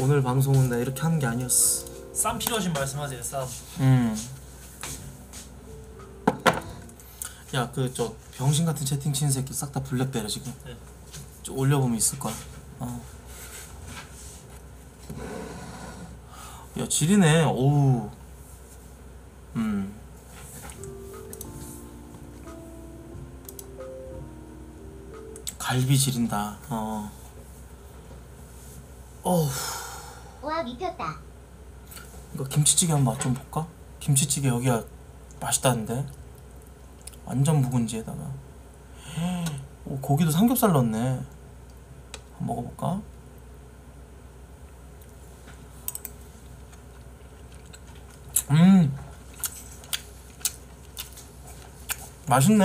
오늘 방송은 나 이렇게 하는 게 아니었어. 쌈 필요하신 말씀하세요, 쌈. 야, 그 저 병신 같은 채팅 친 새끼 싹 다 블랙 때려 지금. 네. 올려보면 있을 거야. 야, 지리네. 오우. 갈비 지린다. 어우. 와, 미쳤다. 이거 김치찌개 한번 맛 좀 볼까? 김치찌개 여기야 맛있다는데. 완전 묵은지에다가. 오, 고기도 삼겹살 넣었네. 한번 먹어볼까? 맛있네.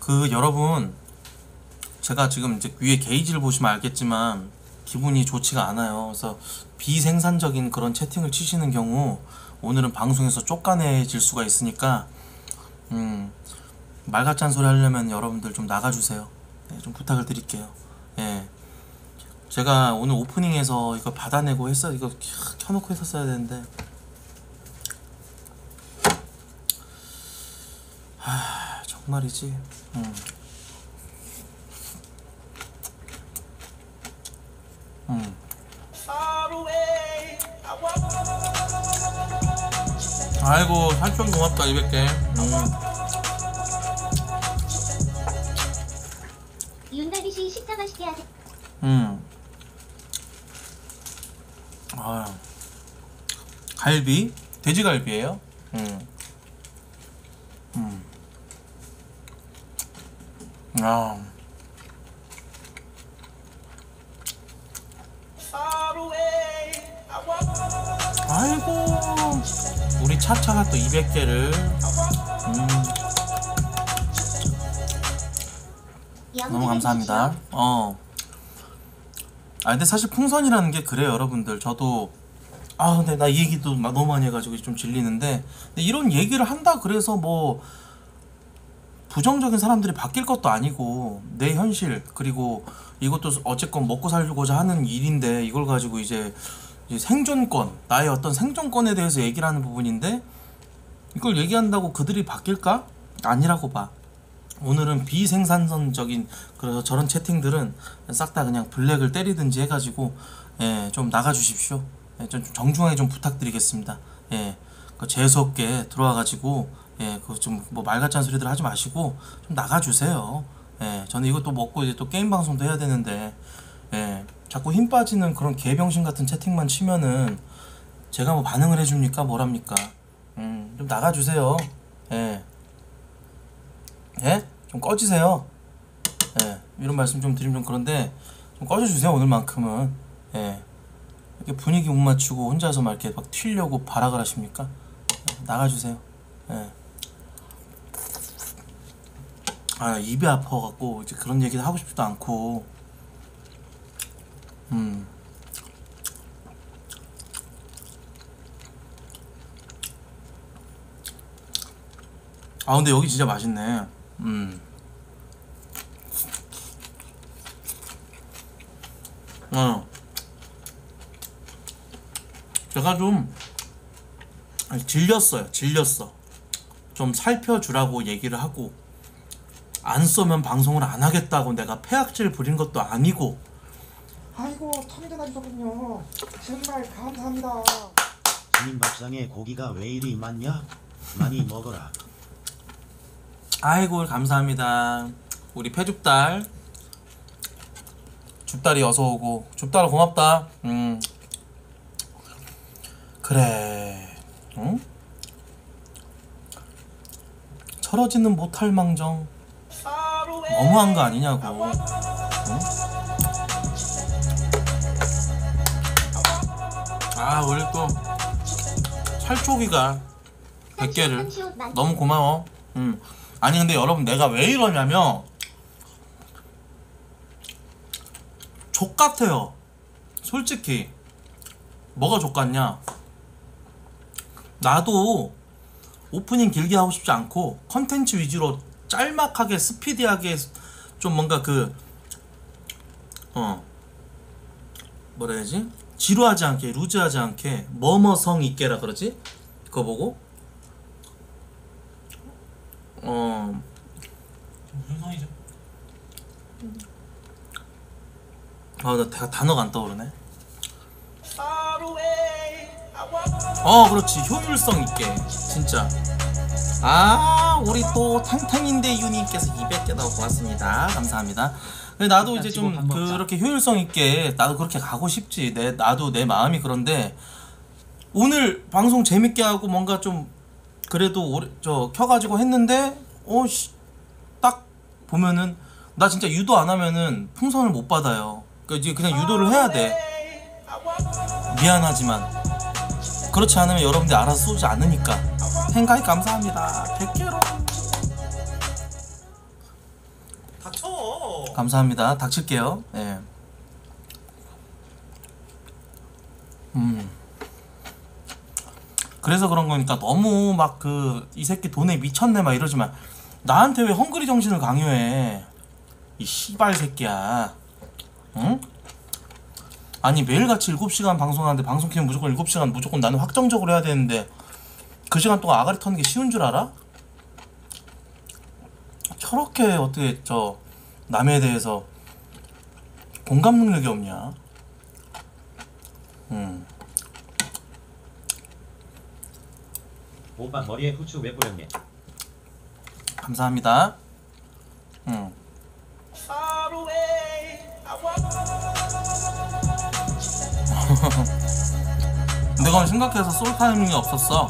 그 여러분, 제가 지금 이제 위에 게이지를 보시면 알겠지만 기분이 좋지가 않아요. 그래서 비생산적인 그런 채팅을 치시는 경우 오늘은 방송에서 쫓겨내질 수가 있으니까 말 같지 않은 소리 하려면 여러분들 좀 나가주세요. 네, 좀 부탁을 드릴게요. 예, 제가 오늘 오프닝에서 이거 받아내고 했어. 이거 켜놓고 했었어야 되는데. 하, 정말이지. 아이고, 살짝 고맙다. 200개. 윤다리씨 식사 맛있게 하세요. 아, 갈비? 돼지갈비예요? 아. 아이고, 우리 차차가 또 200개를. 너무 감사합니다. 아, 근데 사실 풍선이라는 게 그래요, 여러분들. 저도 아, 근데 나 이 얘기도 너무 많이 해가지고 좀 질리는데, 근데 이런 얘기를 한다 그래서 뭐 부정적인 사람들이 바뀔 것도 아니고 내 현실, 그리고 이것도 어쨌건 먹고 살고자 하는 일인데, 이걸 가지고 이제 생존권, 나의 어떤 생존권에 대해서 얘기를 하는 부분인데, 이걸 얘기한다고 그들이 바뀔까? 아니라고 봐. 오늘은 비생산성적인, 그래서 저런 채팅들은 싹 다 그냥 블랙을 때리든지 해가지고, 예, 좀 나가주십시오. 예, 좀 정중하게 좀 부탁드리겠습니다. 예, 재수없게 들어와가지고, 예, 그 좀 뭐 말 같지 않은 소리들 하지 마시고 좀 나가주세요. 예, 저는 이것도 먹고 이제 또 게임 방송도 해야 되는데, 예, 자꾸 힘 빠지는 그런 개병신 같은 채팅만 치면은 제가 뭐 반응을 해줍니까? 뭐랍니까? 좀 나가주세요. 예, 예, 좀 꺼지세요. 예, 이런 말씀 좀 드리면 좀 그런데 좀 꺼져주세요, 오늘만큼은. 예, 이렇게 분위기 못 맞추고 혼자서 막 이렇게 막 튀려고 발악을 하십니까? 예, 나가주세요. 예. 아, 입이 아파갖고 이제 그런 얘기도 하고 싶지도 않고. 아, 근데 여기 진짜 맛있네. 제가 좀 질렸어요. 질렸어. 좀 살펴주라고 얘기를 하고, 안 쏘면 방송을 안 하겠다고 내가 폐악질 부린 것도 아니고. 아이고, 참대단하셨군요. 정말 감사합니다. 주님 밥상에 고기가 왜 이리 많냐? 많이 먹어라. 아이고, 감사합니다. 우리 패줍달, 줍달이 어서 오고. 줍달아, 고맙다. 그래. 응? 서러지는 못할 망정 너무한 거 아니냐고. 응? 아 우리 또 살초기가 100개를 너무 고마워. 아니 근데 여러분 내가 왜 이러냐면 족같아요 솔직히. 뭐가 족같냐, 나도 오프닝 길게 하고 싶지 않고 컨텐츠 위주로 짤막하게 스피디하게 좀 뭔가 그 뭐라 해야지, 지루하지 않게 루즈하지 않게 머머성 있게라 그러지? 그거 보고 무슨 성이죠? 아 나 단어가 안 떠오르네. 그렇지, 효율성 있게 진짜. 아 우리 또 탕탕인데 유님께서 200개 더 고맙습니다. 감사합니다. 근데 나도 이제 좀 그렇게 효율성 있게 나도 그렇게 가고 싶지. 나도 내 마음이. 그런데 오늘 방송 재밌게 하고 뭔가 좀 그래도 오래 켜가지고 했는데 딱 보면은 나 진짜 유도 안 하면은 풍선을 못 받아요. 그러니까 이제 그냥 유도를 해야 돼. 미안하지만 그렇지 않으면 여러분들 알아서 쏘지 않으니까. 행가이 감사합니다. 100개로 닥쳐. 감사합니다. 닥칠게요. 예. 그래서 그런 거니까 너무 막 그 이 새끼 돈에 미쳤네 막 이러지 마. 나한테 왜 헝그리 정신을 강요해 이 씨발 새끼야. 응? 아니 매일같이 7시간 방송하는데 방송 키면 무조건 7시간 무조건 나는 확정적으로 해야 되는데 그 시간 동안 아가리 터는 게 쉬운 줄 알아? 저렇게 어떻게 남에 대해서 공감 능력이 없냐? 오빠 머리에 후추 왜 뿌렸냐? 감사합니다. 내가 오늘 심각해서 솔 타이밍이 없었어.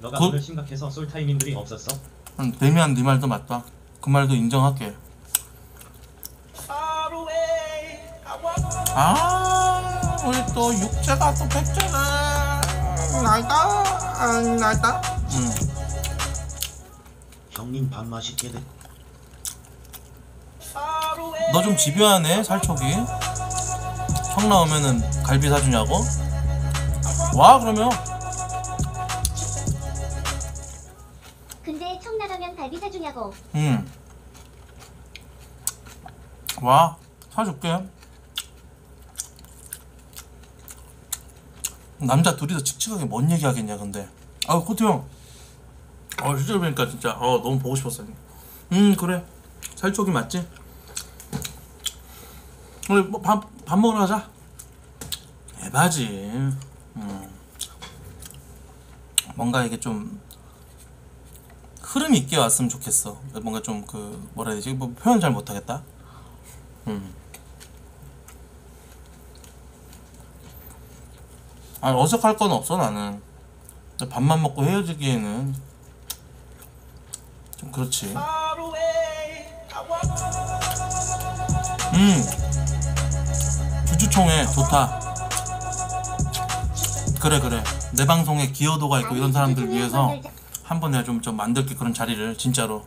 너가 오늘 심각해서 솔 타이밍들이 없었어? 데미안 네 말도 맞다. 그 말도 인정할게. 아 우리 또 육제가 또 백제가 날다. 형님 밥 맛있게 돼. 너 좀 집요하네 살초기. 형 나오면은 갈비 사주냐고? 와 그러면. 근데 청 나가면 갈비 사주냐고? 와 사줄게. 남자 둘이서 칙칙하게 뭔 얘기하겠냐 근데. 아 코트 형. 실제로 보니까 진짜 너무 보고 싶었어. 그래 살초기 맞지? 우리 뭐 밥 먹으러 가자. 에바지. 뭔가 이게 좀 흐름이 있게 왔으면 좋겠어. 뭔가 좀 그 뭐라 해야 되지? 뭐 표현 잘 못하겠다. 아니 어색할 건 없어 나는. 밥만 먹고 헤어지기에는 좀 그렇지. 주주총회 좋다. 그래 내 방송에 기여도가 있고 이런 사람들 위해서 한번 내가 좀 만들게 그런 자리를 진짜로.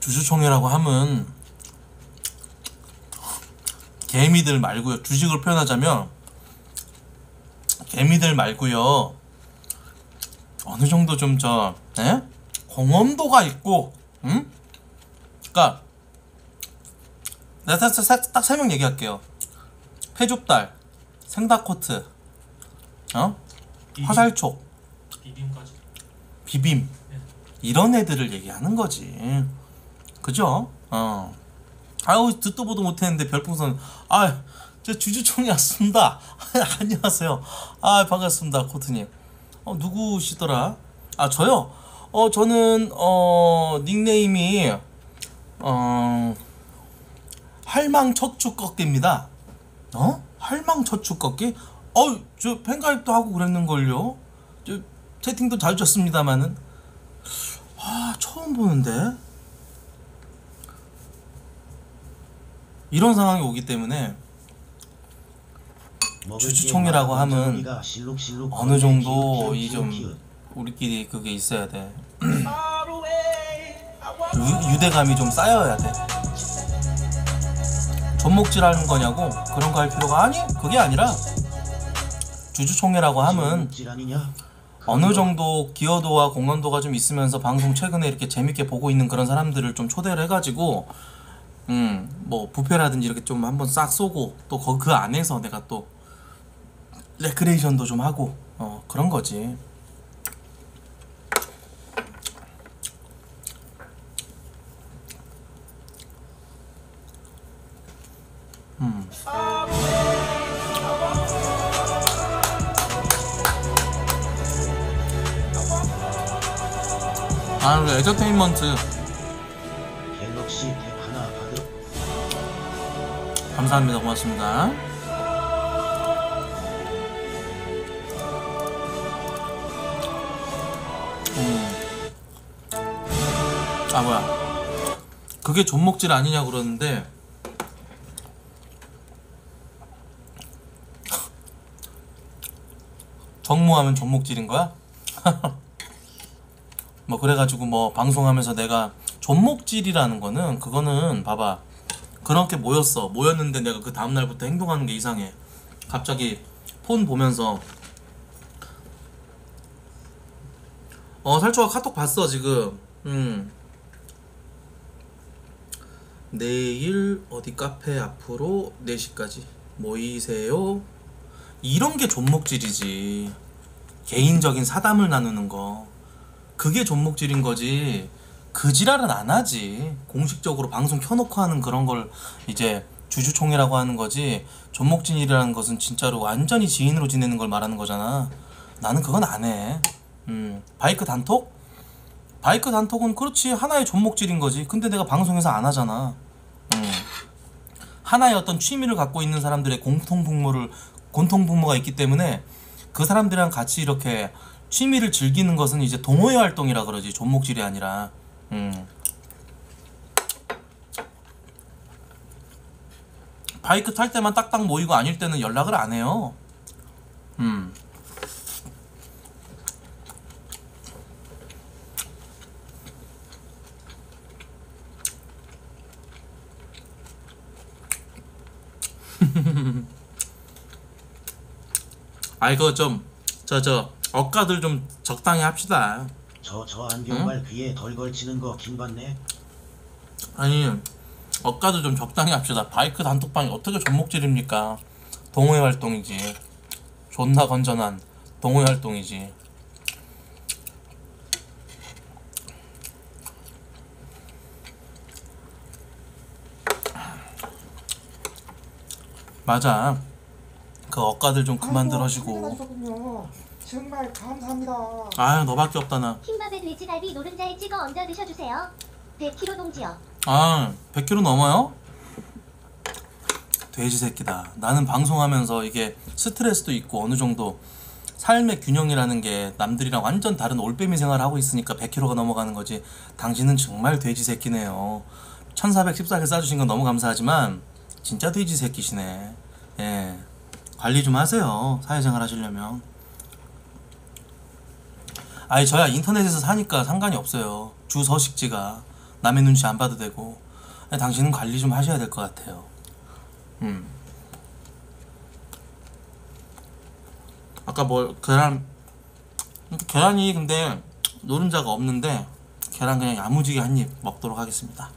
주주총회라고 하면 개미들 말고요. 주식으로 표현하자면 개미들 말고요. 어느 정도 좀 공헌도가 있고, 그러니까 내가 딱 3명 얘기할게요. 해줍달, 생닭코트, 비빔. 화살촉, 비빔까지. 비빔. 네. 이런 애들을 얘기하는 거지. 그죠? 듣도 보도 못했는데 별풍선. 아 저 주주총이 왔습니다. 안녕하세요. 아, 반갑습니다, 코트님. 누구시더라? 아, 저요? 저는 닉네임이 할망척추꺾기입니다. 어? 할망척추꺾기? 저 팬가입도 하고 그랬는걸요. 저 채팅도 자주 쳤습니다만은. 아, 처음 보는데. 이런 상황이 오기 때문에 주주총이라고 하면 어느 정도 이 좀 우리끼리 그게 있어야 돼. 유대감이 좀 쌓여야 돼. 존목질하는 거냐고 그런 거 할 필요가 아니? 그게 아니라 주주총회라고 하면 어느 정도 기여도와 공헌도가 좀 있으면서 방송 최근에 이렇게 재밌게 보고 있는 그런 사람들을 좀 초대를 해가지고 뭐 부페라든지 이렇게 좀 한번 싹 쏘고 또 그 안에서 내가 또 레크레이션도 좀 하고 그런 거지. 아, 우리 엔터테인먼트 감사합니다. 고맙습니다. 아, 뭐야, 그게 존목질 아니냐 그러는데 정모하면 존목질인 거야? 뭐 그래가지고 뭐 방송하면서 내가 존목질이라는 거는, 그거는 봐봐, 그렇게 모였는데 내가 그 다음날부터 행동하는 게 이상해. 갑자기 폰 보면서 살초가 카톡 봤어 지금. 내일 어디 카페 앞으로 4시까지 모이세요. 이런 게 존목질이지. 개인적인 사담을 나누는 거, 그게 존목질인 거지. 그 지랄은 안 하지. 공식적으로 방송 켜놓고 하는 그런 걸 이제 주주총회라고 하는 거지. 존목질이라는 것은 진짜로 완전히 지인으로 지내는 걸 말하는 거잖아. 나는 그건 안 해. 바이크 단톡? 바이크 단톡은 그렇지, 하나의 존목질인 거지. 근데 내가 방송에서 안 하잖아. 하나의 어떤 취미를 갖고 있는 사람들의 공통분모가 있기 때문에 그 사람들이랑 같이 이렇게 취미를 즐기는 것은 이제 동호회 활동이라 그러지, 존목질이 아니라. 바이크 탈 때만 딱딱 모이고 아닐 때는 연락을 안 해요. 이거 좀 억가들 좀 적당히 합시다. 저 안경발 귀에 덜 걸치는 거 긴받네. 아니, 억가들 좀 적당히 합시다. 바이크 단톡방이 어떻게 존목질입니까? 동호회 활동이지. 존나 건전한 동호회 활동이지. 맞아. 그 억가들 좀 그만 들으시고. 정말 감사합니다. 아유, 너밖에 없다 나. 흰밥에 돼지갈비 노른자에 찍어 얹어 드셔주세요. 100kg 동지요. 아, 100kg 넘어요? 돼지 새끼다. 나는 방송하면서 이게 스트레스도 있고 어느 정도 삶의 균형이라는 게 남들이랑 완전 다른 올빼미 생활을 하고 있으니까 100kg가 넘어가는 거지. 당신은 정말 돼지 새끼네요. 1414개 싸주신 건 너무 감사하지만 진짜 돼지 새끼시네. 예, 관리 좀 하세요. 사회생활 하시려면. 아니, 저야 인터넷에서 사니까 상관이 없어요. 주 서식지가. 남의 눈치 안 봐도 되고. 아니, 당신은 관리 좀 하셔야 될 것 같아요. 아까 계란이 근데 노른자가 없는데 계란 그냥 야무지게 한 입 먹도록 하겠습니다.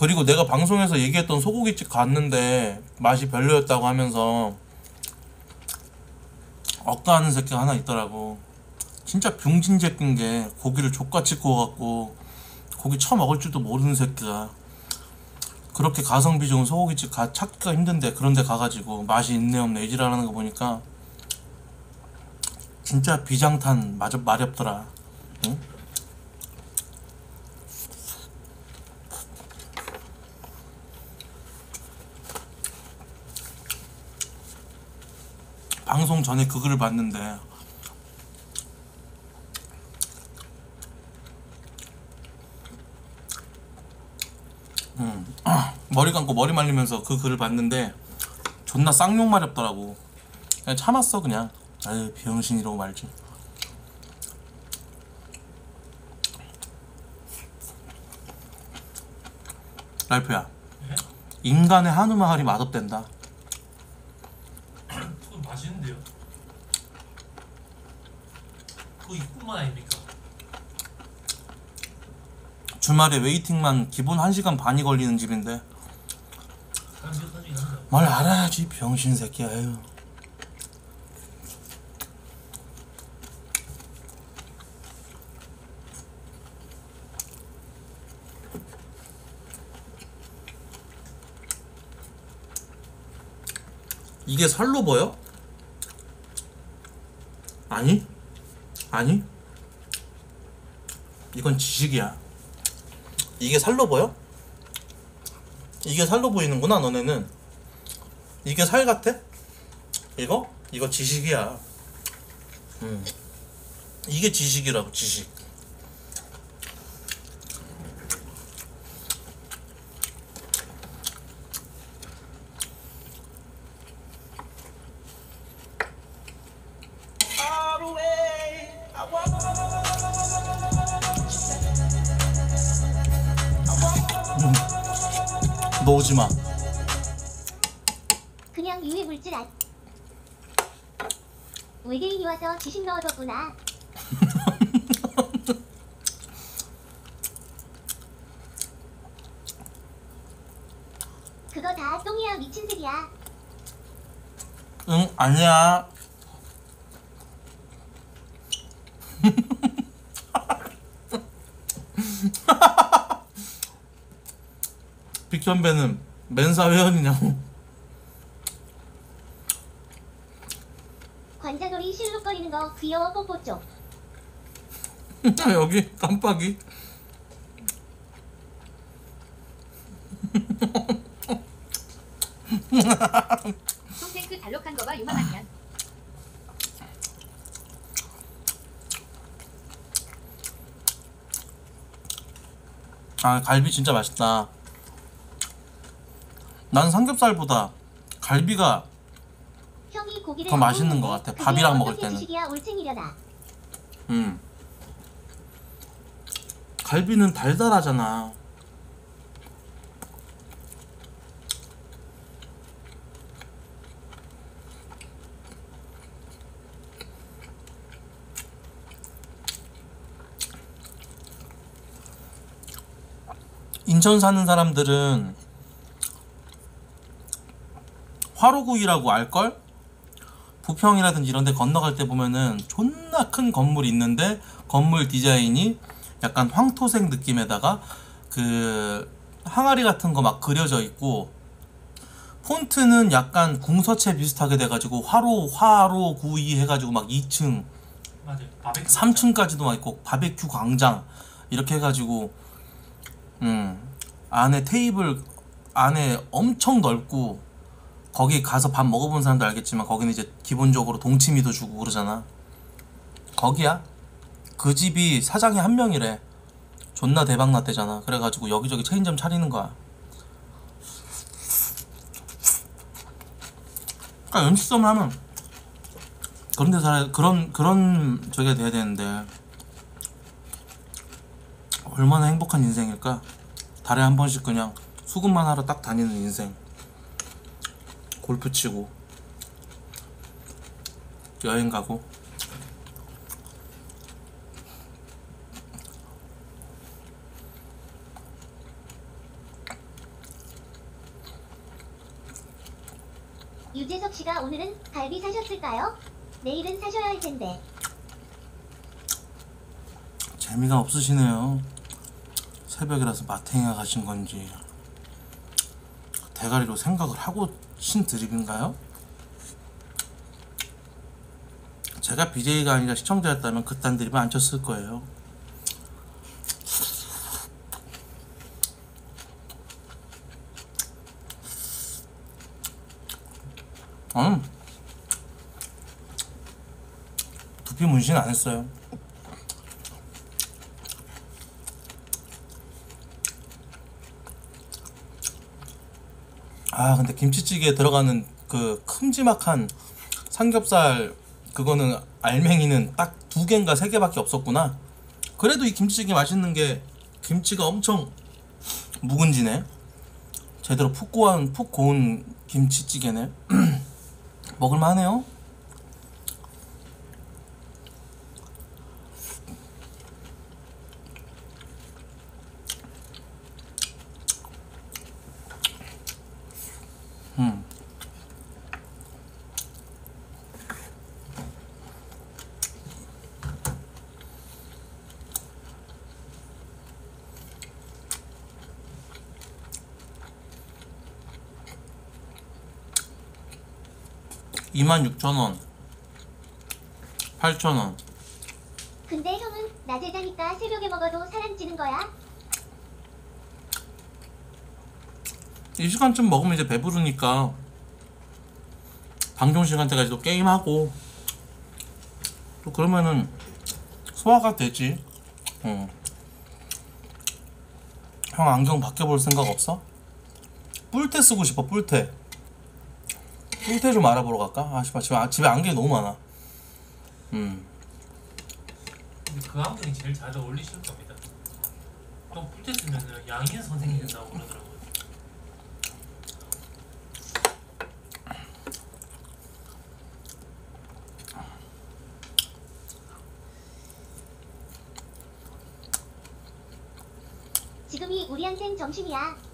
그리고 내가 방송에서 얘기했던 소고기집 갔는데 맛이 별로였다고 하면서 억까하는 새끼가 하나 있더라고. 진짜 병신 새끼인 게 고기를 족같이 구워갖고 고기 처먹을 줄도 모르는 새끼가 그렇게 가성비 좋은 소고기집 찾기가 힘든데 그런데 가가지고 맛이 있네 없네 이지랄하는 거 보니까 진짜 비장탄 마저 말이 없더라. 응? 방송 전에 그 글을 봤는데 머리 감고 머리 말리면서 그 글을 봤는데 존나 쌍욕 마렵더라고. 그냥 참았어. 그냥 아유 병신이라고 말지. 랄프야, 네? 인간의 한우 마을이 맛없댄다. 그건 맛있는데요. 그거 이뿐만 아닙니까? 주말에 웨이팅만 기본 1시간 반이 걸리는 집인데 뭘 알아야지 병신 새끼야. 에휴. 이게 살로 보여? 아니? 아니? 이건 지식이야. 이게 살로 보여? 이게 살로 보이는구나. 너네는 이게 살 같아? 이거? 이거 지식이야. 이게 지식이라고. 지식. 너 오지마. 그냥 이미 물질 안. 외계인이 와서 지식 넣어줬구나. 그거 다 똥이야 미친 새끼야. 응 아니야. 빅현배는 멘사 회원이냐고. 관자놀이 실룩거리는 거 귀여워 뽀뽀 쪽. 여기 깜빡이. 송탱크 달록한 거봐 유만하냐. 아 갈비 진짜 맛있다. 난 삼겹살보다 갈비가 더 맛있는 것 같아. 밥이랑 먹을 때는. 갈비는 달달하잖아. 인천 사는 사람들은 화로구이라고 알걸? 부평이라든지 이런데 건너갈 때 보면은 존나 큰 건물이 있는데 건물 디자인이 약간 황토색 느낌에다가 그 항아리 같은 거 막 그려져 있고 폰트는 약간 궁서체 비슷하게 돼가지고 화로구이 해가지고 막 2층 3층까지도 막 있고 바베큐 광장 이렇게 해가지고 안에 테이블 안에 엄청 넓고 거기 가서 밥 먹어본 사람도 알겠지만 거기는 이제 기본적으로 동치미도 주고 그러잖아. 거기야. 그 집이 사장이 한 명이래. 존나 대박났대잖아. 그래가지고 여기저기 체인점 차리는 거야. 그러니까 연식점을 하면 그런 데서 살아야, 그런 저게 돼야 되는데 얼마나 행복한 인생일까? 달에 한 번씩 그냥 수급만 하러 딱 다니는 인생. 골프 치고 여행 가고. 유재석 씨가 오늘은 갈비 사셨을까요? 내일은 사셔야 할 텐데. 재미가 없으시네요. 새벽이라서 마탱이가 가신 건지 대가리로 생각을 하고 친 드립인가요? 제가 BJ가 아니라 시청자였다면 그딴 드립은 안 쳤을 거예요. 두피 문신 안 했어요. 아 근데 김치찌개에 들어가는 그 큼지막한 삼겹살 그거는 알맹이는 딱 2개인가 3개밖에 없었구나. 그래도 이 김치찌개 맛있는 게 김치가 엄청 묵은지네. 제대로 푹 고운 김치찌개네. 먹을만하네요. $26,000원 8,000원. 근데 형은 낮에 자니까 새벽에 먹어도 살 안 찌는 거야? 이 시간쯤 먹으면 이제 배부르니까 방종 시간대까지도 게임하고 또 그러면은 소화가 되지. 형 안경 바뀌어볼 생각 없어? 뿔테 쓰고 싶어. 뿔테 좀 알아보러 갈까? 아 씨발 집에 안경이 너무 많아. 근데 그 안경이 제일 잘 어울리실 겁니다. 또 뿔테 쓰면은 양인 선생님이 된다고 그러더라고요. 지금이 우리한텐 점심이야.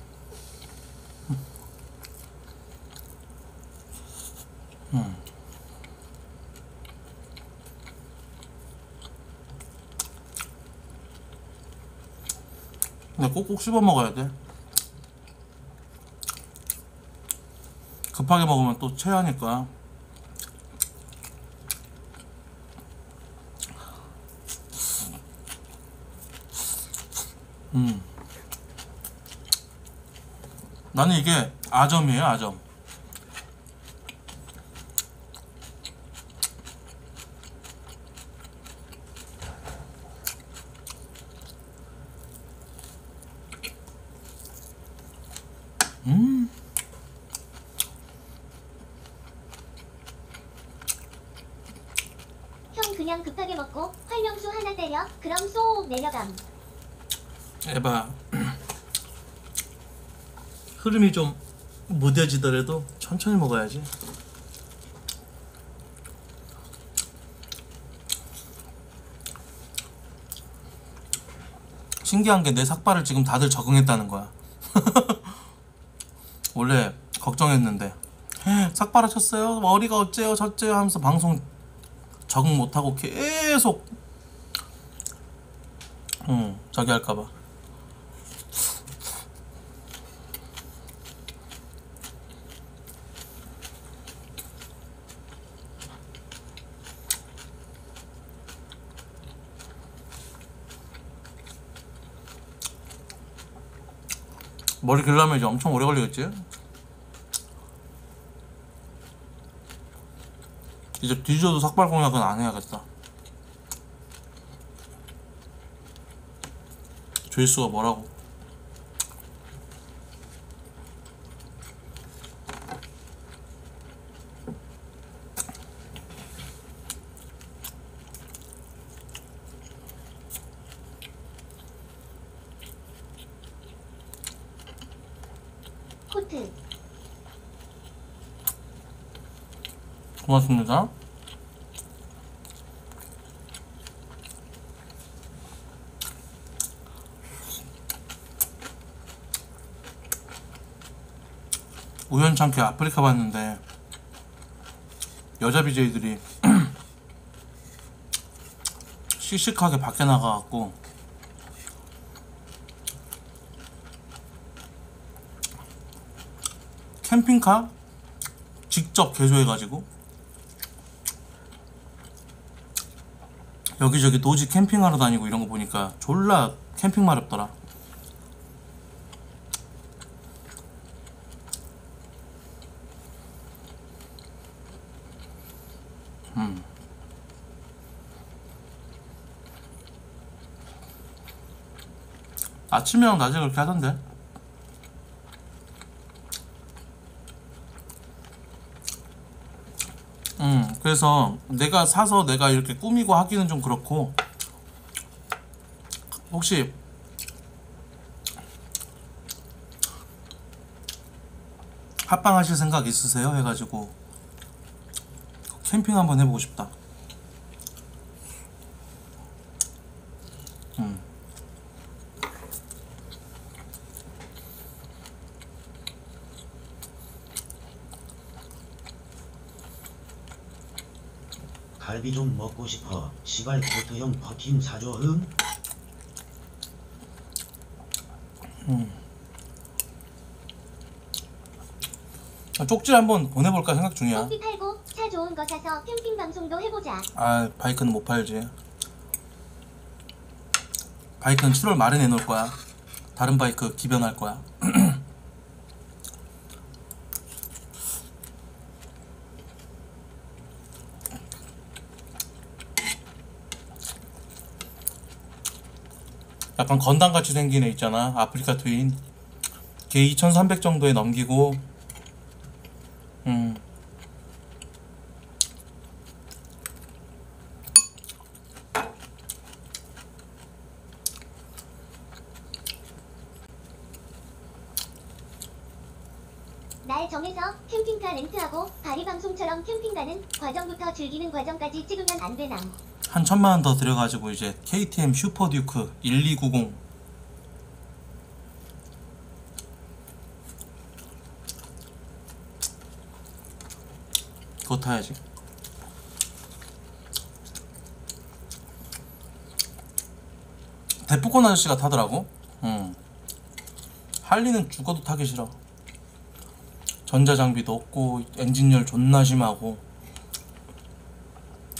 근데 꼭꼭 씹어 먹어야 돼. 급하게 먹으면 또 체하니까. 나는 이게 아점이에요, 아점. 그냥 급하게 먹고 활명수 하나 때려. 그럼 쏙 내려감. 에바 흐름이 좀 무뎌지더라도 천천히 먹어야지. 신기한 게 내 삭발을 지금 다들 적응했다는 거야. 원래 걱정했는데 삭발 하셨어요? 머리가 어째요 저째요 하면서 방송 적응 못하고 계속 자기 할까봐. 머리 길러면 이제 엄청 오래 걸리겠지? 이제 뒤져도 삭발 공약은 안 해야겠다. 조회수가 뭐라고. 코트 고맙습니다. 우연찮게 아프리카 봤는데 여자 BJ들이 씩씩하게 밖에 나가갖고 캠핑카 직접 개조해가지고 여기저기 노지 캠핑하러 다니고 이런거 보니까 졸라 캠핑 마렵더라. 아침이랑 낮에 그렇게 하던데. 그래서 내가 사서 내가 이렇게 꾸미고 하기는 좀 그렇고, 혹시 합방 하실 생각 있으세요? 해가지고 캠핑 한번 해보고 싶다. 갈비 좀 먹고 싶어. 시발 코트 형 버팀 사줘. 쪽지를 한번 보내볼까 생각 중이야. 커피 팔고 차 좋은 거 사서 캠핑 방송도 해보자. 아, 바이크는 못 팔지. 바이크는 7월 말에 내놓을 거야. 다른 바이크 기변할 거야. 약간 건담같이 생긴 애 있잖아, 아프리카 트윈. 걔 2300 정도에 넘기고, 날 정해서 캠핑카 렌트하고 바리방송처럼 캠핑 가는 과정부터 즐기는 과정까지 찍으면 안 되나? 한 1000만원 더 들여가지고 이제 KTM 슈퍼듀크 1290 그거 타야지. 대포권 아저씨가 타더라고. 할리는 죽어도 타기 싫어. 전자장비도 없고 엔진열 존나 심하고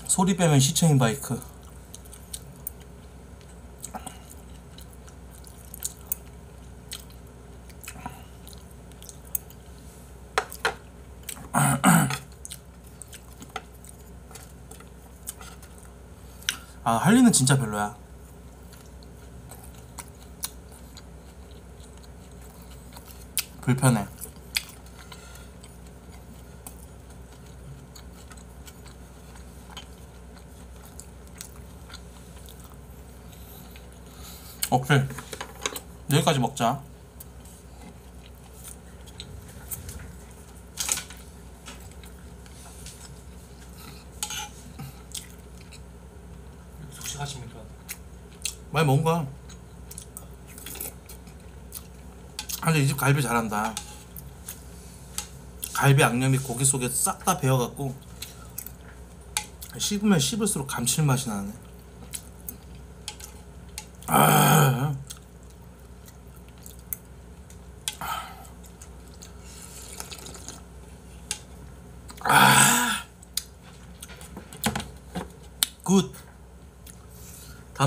소리 빼면 시체인 바이크. 아, 할리는 진짜 별로야. 불편해. 오케이, 여기까지 먹자. 숙식하십니까? 많이 먹은 거야. 근데 이 집 갈비 잘한다. 갈비 양념이 고기 속에 싹 다 배어갖고 씹으면 씹을수록 감칠맛이 나네. 굿. 다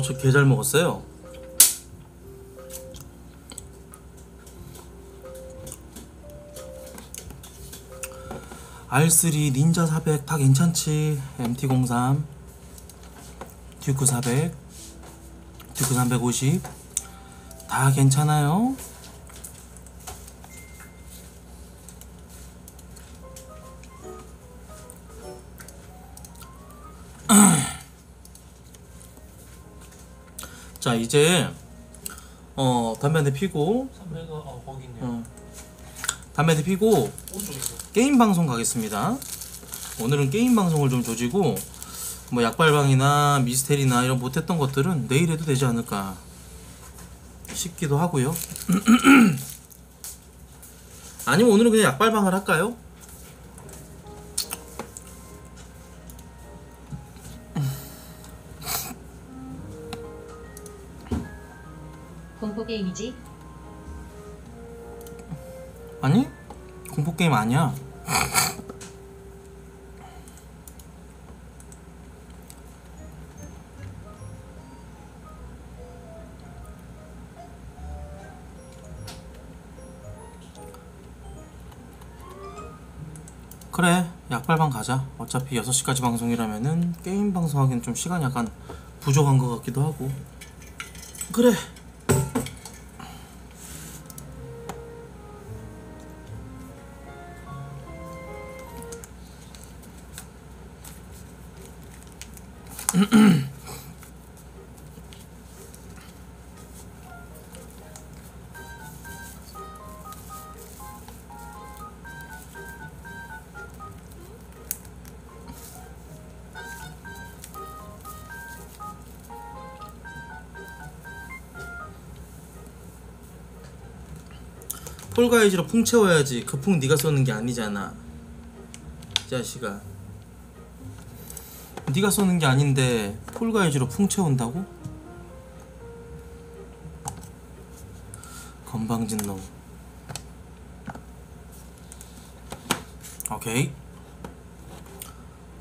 저 개 잘 먹었어요. R3 닌자 400 다 괜찮지. MT03 듀크 400 듀크 350 다 괜찮아요. 자, 이제 담배 한 대 피고 담배가 거기 있네요. 담배 한 대 피고 게임 방송 가겠습니다. 오늘은 게임 방송을 좀 조지고 뭐 약발방이나 미스테리나 이런 못했던 것들은 내일 해도 되지 않을까 싶기도 하고요. 아니면 오늘은 그냥 약발방을 할까요? 공포게임이지? 아니? 공포게임 아니야. 그래, 약발방 가자. 어차피 6시까지 방송이라면은 게임 방송하기엔 좀 시간이 약간 부족한 것 같기도 하고. 그래. 폴가이즈로 풍 채워야지. 그 풍 네가 쏘는 게 아니잖아. 이 자식아, 네가 쏘는 게 아닌데 폴가이즈로 풍 채운다고? 건방진 놈. 오케이,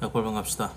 약발방 갑시다.